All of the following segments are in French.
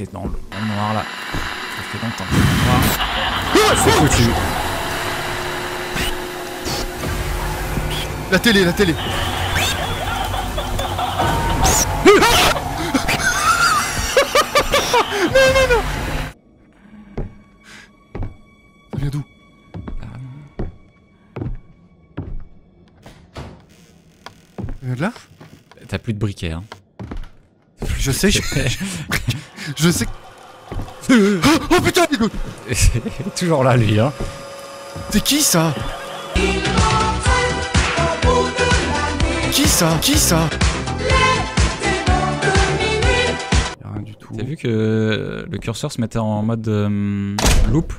était dans le noir là. Ça fait longtemps que je suis noir. C'est foutu. La télé, la télé. Non. Ça vient d'où? Ça vient de là? T'as plus de briquet, hein. Je sais, je sais. Oh putain, Nico. C'est toujours là, lui, hein. C'est qui ça? Qui ça? Qui ça? T'as vu que le curseur se mettait en mode loop?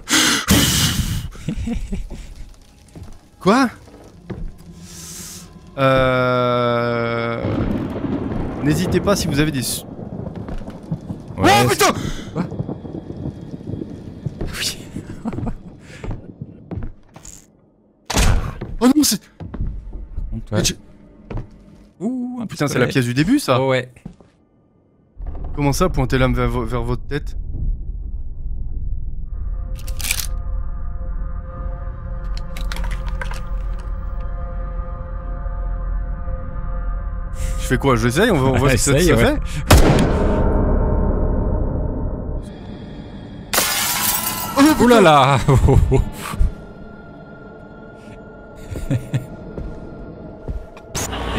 Quoi? N'hésitez pas si vous avez des... Ouais, oh putain! Quoi? Oui. Oh non, c'est... Ouais. Ouh, putain, c'est la pièce du début, ça. Oh, ouais. Comment ça, pointer l'âme vers votre tête? Je fais quoi? J'essaye, on voit ce que ça fait. Oh, oulala là là.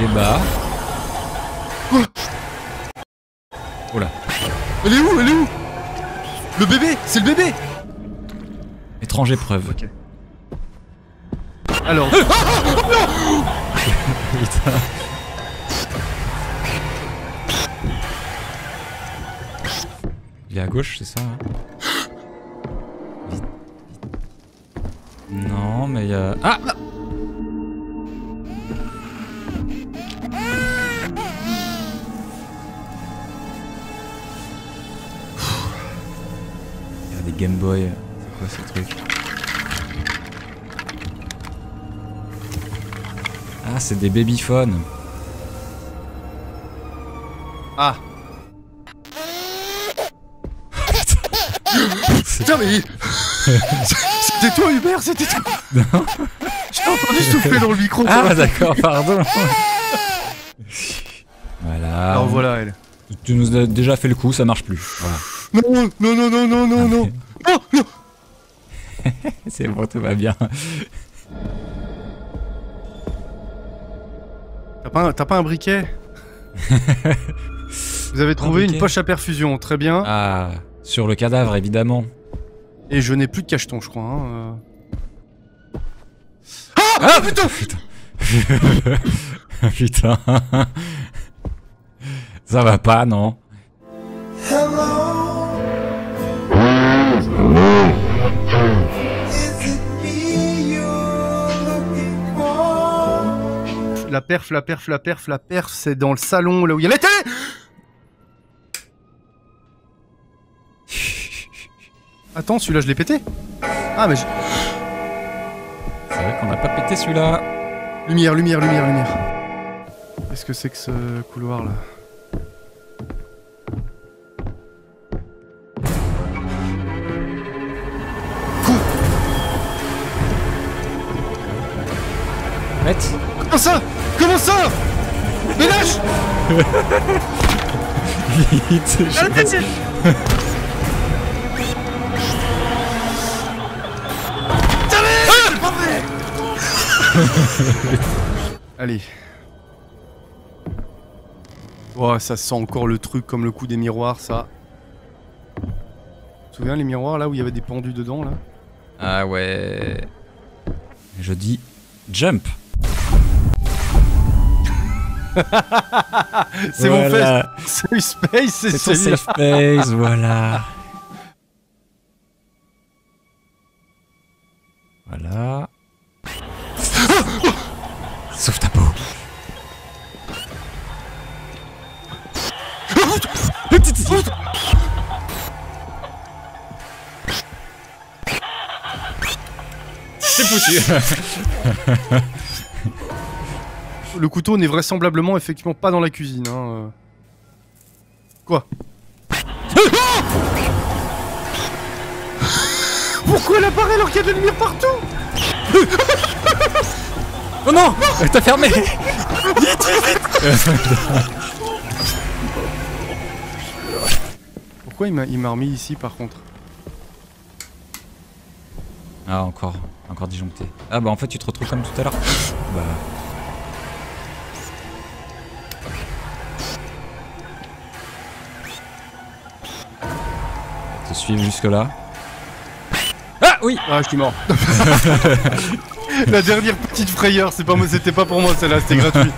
Et bah... Oh là. Elle est où? Elle est où? Le bébé? C'est le bébé? Étrange épreuve. Ok. Alors... Ah, oh non. Putain. Il est à gauche, c'est ça, hein? Vite. Non, mais il y a... Ah! Game Boy, c'est quoi ce truc? Ah, c'est des babyphones. Ah. Putain mais... C'était toi Hubert, c'était toi. Non. J'ai entendu souffler dans le micro. Ah bah d'accord, pardon. Voilà. Alors voilà elle. Tu nous as déjà fait le coup, ça marche plus. Voilà. Non. Oh, non. C'est bon, tout va bien. T'as pas un briquet? Vous avez trouvé une poche à perfusion, très bien. Ah, sur le cadavre, évidemment. Et je n'ai plus de cacheton, je crois. Hein. Ah putain. Putain. Ça va pas, non? La perf, c'est dans le salon, là où il y a la télé. Attends, celui-là, je l'ai pété. Ah, mais je... C'est vrai qu'on a pas pété celui-là. Lumière. Qu'est-ce que c'est que ce couloir-là? Arrête. Comment ça? Mais lâche. Vite. Allez. Oh, ça sent encore le truc comme le coup des miroirs, ça. Tu te souviens les miroirs là où il y avait des pendus dedans là? Ah ouais. Je dis jump. C'est voilà. Mon safe space, c'est ton safe space, voilà. Voilà. Sauf ta peau. C'est foutu. Le couteau n'est vraisemblablement effectivement pas dans la cuisine. Hein. Quoi? Pourquoi elle apparaît alors qu'il y a de lumière partout? Oh non, elle t'a fermé. Vite, vite. Pourquoi il m'a remis ici par contre? Ah encore disjoncté. Ah bah en fait tu te retrouves comme tout à l'heure. Bah... te suivre jusque là. Ah oui. Ah je suis mort. La dernière petite frayeur, c'était pas pour moi celle-là, c'était gratuit.